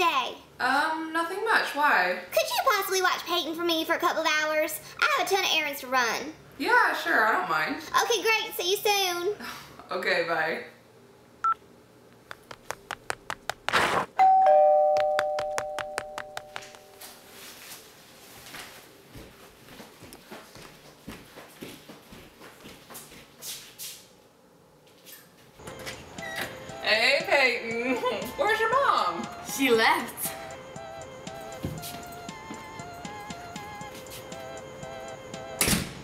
today? Nothing much. Why? Could you possibly watch Peyton for me for a couple of hours? I have a ton of errands to run. Yeah, sure. I don't mind. Okay, great. See you soon. Okay, bye. Hey, Peyton. Where's your mom? She left.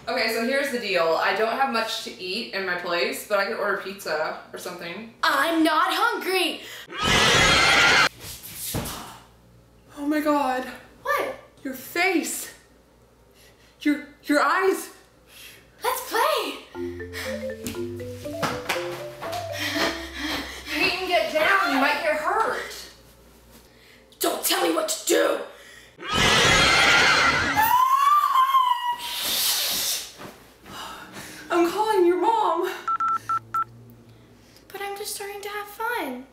Okay, so here's the deal. I don't have much to eat in my place, but I could order pizza or something. I'm not hungry! Oh my god. What? Your face. Your eyes. Let's play! You might get hurt. Don't tell me what to do. I'm calling your mom. But I'm just starting to have fun.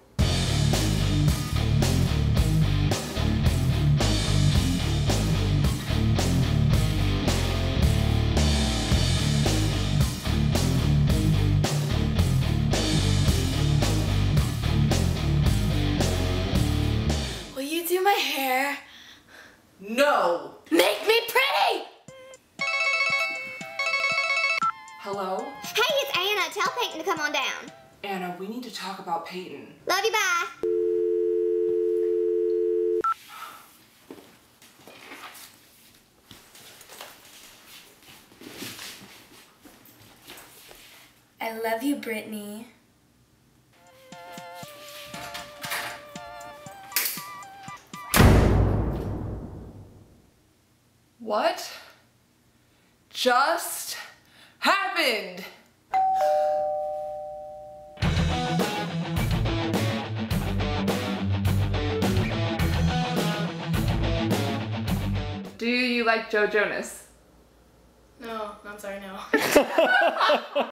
My hair. No. Make me pretty. Hello? Hey, it's Anna. Tell Peyton to come on down. Anna, we need to talk about Peyton. Love you, bye. I love you, Brittani. What just happened? Do you like Joe Jonas? No, I'm sorry, no.